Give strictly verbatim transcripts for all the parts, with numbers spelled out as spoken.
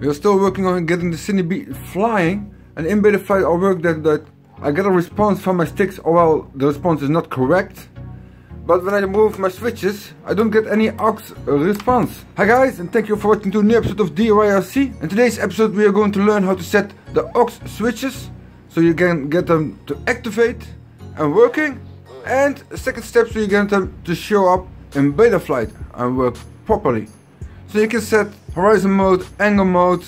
We are still working on getting the Cinebee flying, and in Betaflight I work that, that I get a response from my sticks, or well, the response is not correct. But when I move my switches, I don't get any aux response. Hi guys, and thank you for watching to a new episode of D Y R C. In today's episode we are going to learn how to set the aux switches, so you can get them to activate and working. And second step, so you get them to show up in Betaflight and work properly. So you can set horizon mode, angle mode,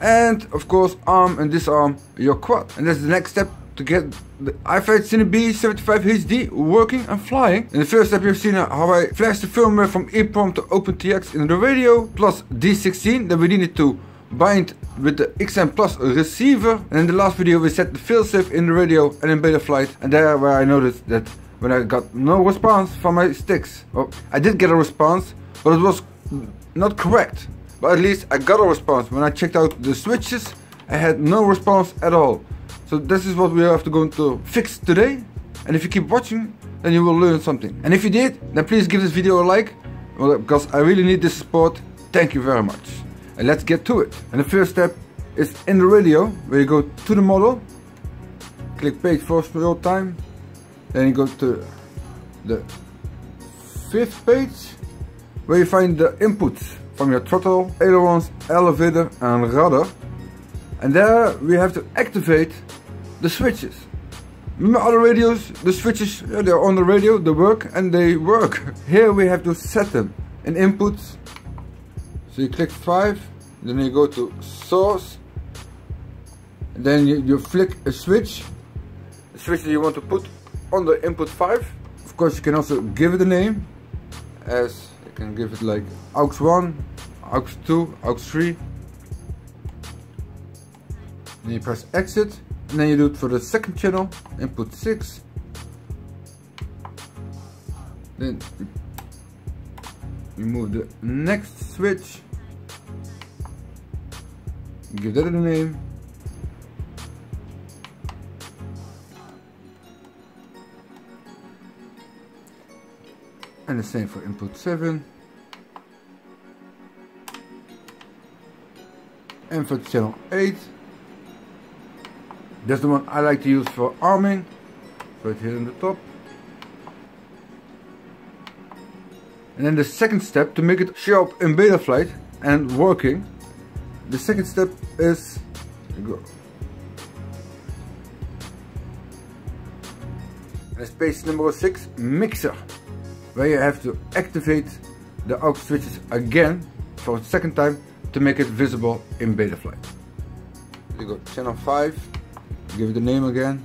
and of course arm and disarm your quad. And that's the next step, to get the iFlight Cinebee seventy-five H D working and flying. In the first step, you've seen how I flashed the firmware from EEPROM to OpenTX in the radio, plus D sixteen that we needed to bind with the X M plus receiver. And in the last video we set the failsafe in the radio and in Betaflight, and there where I noticed that when I got no response from my sticks. Well, I did get a response, but it was not correct. But at least I got a response. When I checked out the switches, I had no response at all. So this is what we have to go to fix today. And if you keep watching, then you will learn something. And if you did, then please give this video a like, because I really need this support. Thank you very much. And let's get to it. And the first step is in the radio, where you go to the model, click page first real time, then you go to the fifth page, where you find the inputs from your throttle, ailerons, elevator and rudder. And there we have to activate the switches. Remember other radios, the switches, yeah, they're on the radio, they work and they work. Here we have to set them in inputs. So you click five, then you go to source, then you, you flick a switch, the switch that you want to put on the input five. Of course you can also give it a name, as you can give it like aux one, aux two, aux three. Then you press exit, and then you do it for the second channel, input six. Then you move the next switch, give that a name, and the same for input seven, and for channel eight. That's the one I like to use for arming, so it's here in the top. And then the second step, to make it show up in Betaflight and working, the second step is go. And space number six, mixer, where you have to activate the aux switches again for a second time to make it visible in Betaflight. You go channel five, give it the name again,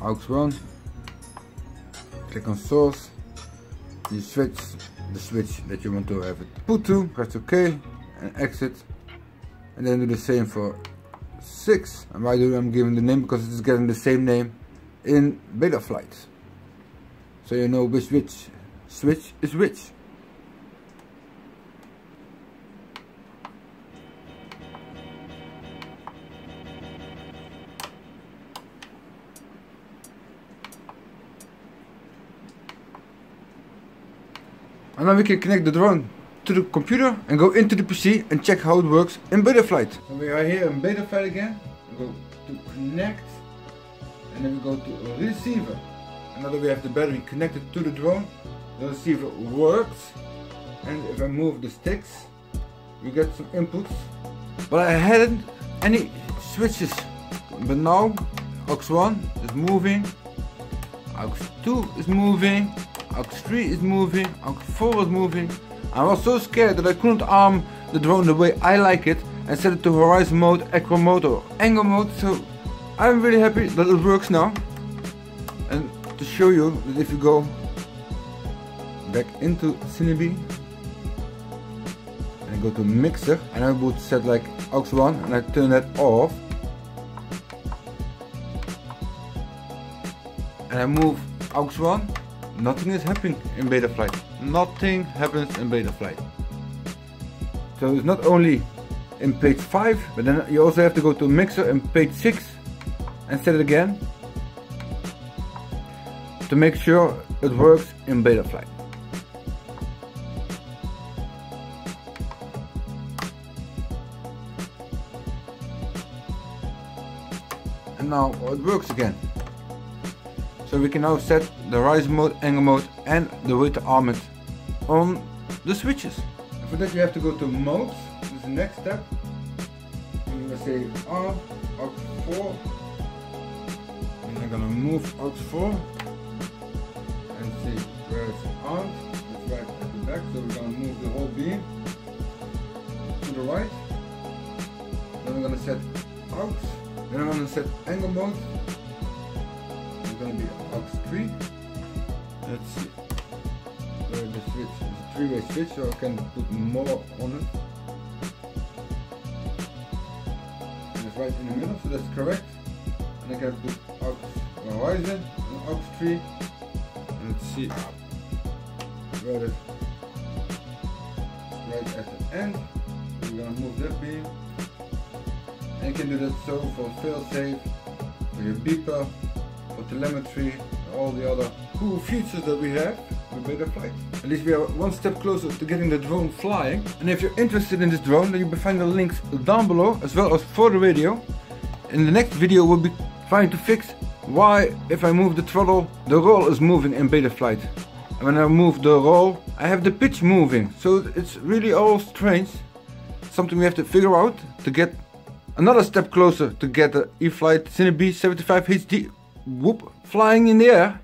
aux one, click on source. You switch the switch that you want to have it put to, press OK and exit, and then do the same for six. And why do I'm giving the name? Because it's getting the same name in Betaflight, so you know which which switch is which. And now we can connect the drone to the computer and go into the P C and check how it works in Betaflight. So we are here in Betaflight again. We go to connect, and then we go to receiver. And now that we have the battery connected to the drone, the receiver works. And if I move the sticks, we get some inputs. But I hadn't any switches. But now aux one is moving, aux two is moving, aux three is moving, aux four is moving. I was so scared that I couldn't arm the drone the way I like it and set it to horizon mode, acro mode or angle mode, so I'm really happy that it works now. And to show you that, if you go back into Cinebee and go to mixer, and I would set like aux one and I turn that off, and I move aux one, nothing is happening in Betaflight. Nothing happens in Betaflight. So it's not only in page five, but then you also have to go to mixer in page six and set it again to make sure it works in Betaflight. and now it works again. So we can now set the rise mode, angle mode and the weight armament on the switches. And for that you have to go to modes, this is the next step. I'm going to say on, aux four, and I'm going to move aux four and see where it's on, it's right at the back, so we're going to move the whole beam to the right. Then I'm going to set aux, then I'm going to set angle mode, it's going to be aux three, let's see, so the switch is a three way switch, so I can put more on it. Right in the middle, so that's correct, and I can put aux horizon and aux three. Let's see where it is right at the end. So we're gonna move that beam, and you can do that so for failsafe, for your beeper, for telemetry, and all the other cool features that we have with Betaflight. At least we are one step closer to getting the drone flying. And if you're interested in this drone, then you will find the links down below as well as for the video. In the next video we'll be trying to fix why if I move the throttle, the roll is moving in Betaflight. And when I move the roll, I have the pitch moving. So it's really all strange. Something we have to figure out to get another step closer to get the iFlight Cinebee seventy-five H D whoop flying in the air.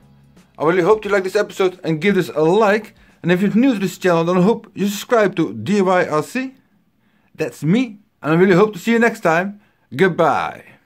I really hope you like this episode and give this a like. And if you're new to this channel, then I hope you subscribe to D Y R C. That's me. And I really hope to see you next time. Goodbye.